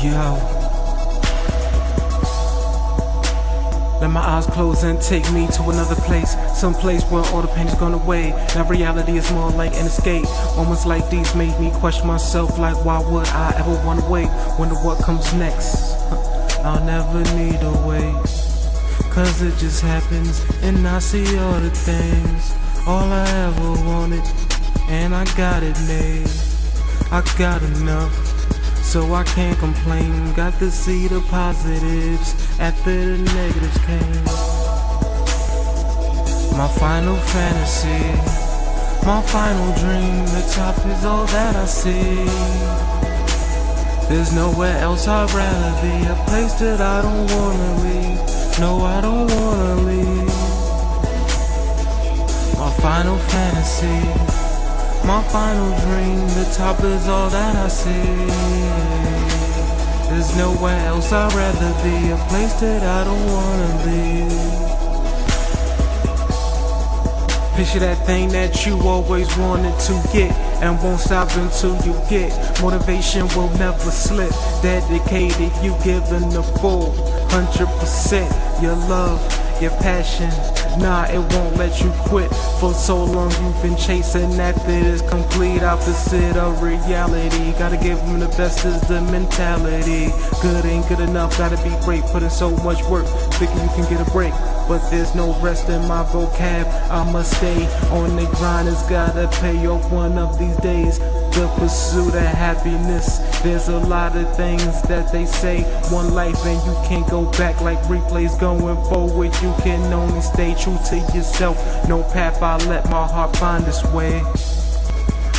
Yo, let my eyes close and take me to another place, some place where all the pain has gone away. Now reality is more like an escape. Moments like these made me question myself, like why would I ever want to wait? Wonder what comes next. I'll never need a wait, cause it just happens. And I see all the things, all I ever wanted, and I got it made. I got enough, so I can't complain. Got to see the positives after the negatives came. My final fantasy, my final dream, the top is all that I see. There's nowhere else I'd rather be, a place that I don't wanna leave. No, I don't wanna leave. My final fantasy, my final dream, the top is all that I see. There's nowhere else I'd rather be, a place that I don't wanna leave. Picture that thing that you always wanted to get, and won't stop until you get. Motivation will never slip, dedicated, you giving the full 100%. Your love, your passion, nah, it won't let you quit. For so long you've been chasing after this complete opposite of reality. Gotta give them the best is the mentality. Good ain't good enough, gotta be great. Put in so much work, thinking you can get a break, but there's no rest in my vocab. I must stay on the grind, it's gotta pay off one of these days. The pursuit of happiness, there's a lot of things that they say. One life and you can't go back, like replays going forward. You can only stay true to yourself. No path, I let my heart find its way.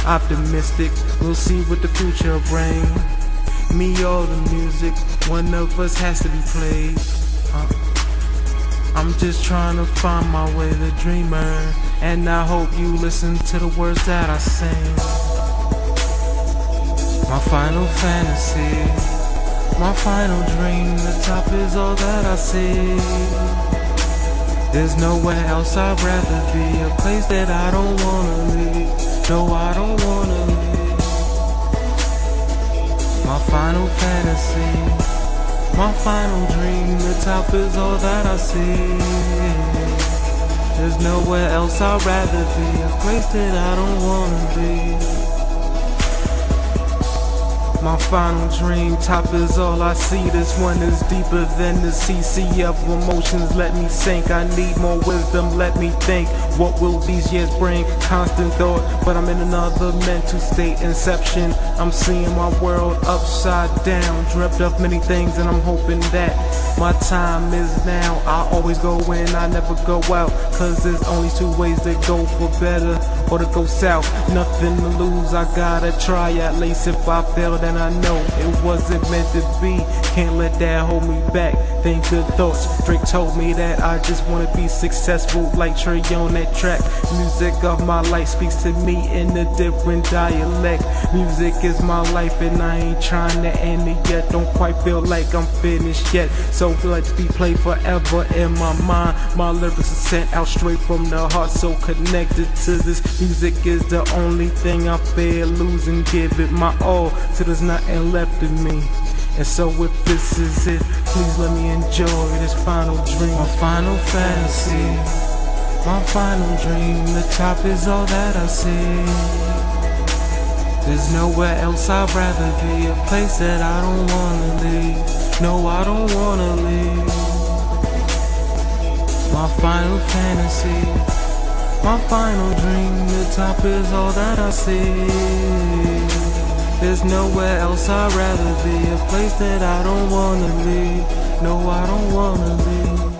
Optimistic, we'll see what the future brings. Me all the music, one of us has to be played. I'm just trying to find my way, the dreamer. And I hope you listen to the words that I sing. My final fantasy, my final dream, the top is all that I see. There's nowhere else I'd rather be, a place that I don't wanna leave. No, I don't wanna leave. My final fantasy, my final dream, the top is all that I see. There's nowhere else I'd rather be, a place that I don't wanna be. My final dream, top is all I see. This one is deeper than the sea of emotions. Let me sink, I need more wisdom, let me think. What will these years bring? Constant thought, but I'm in another mental state, inception. I'm seeing my world upside down, dreamt of many things and I'm hoping that my time is now. I always go in, I never go out, cause there's only two ways to go, for better or to go south. Nothing to lose, I gotta try. At least if I fail, then I know it wasn't meant to be. Can't let that hold me back, think good thoughts. Drake told me that I just wanna be successful, like Trey on that track. Music of my life speaks to me in a different dialect. Music is my life and I ain't trying to end it yet. Don't quite feel like I'm finished yet, so let's be played forever in my mind. My lyrics are sent out straight from the heart, so connected to this music is the only thing I fear losing. Give it my all till there's nothing left in me. And so if this is it, please let me enjoy this final dream. My final fantasy, my final dream, the top is all that I see. There's nowhere else I'd rather be, a place that I don't wanna leave. No, I don't wanna leave. My final fantasy, my final dream, the top is all that I see. There's nowhere else I'd rather be, a place that I don't wanna leave. No, I don't wanna leave.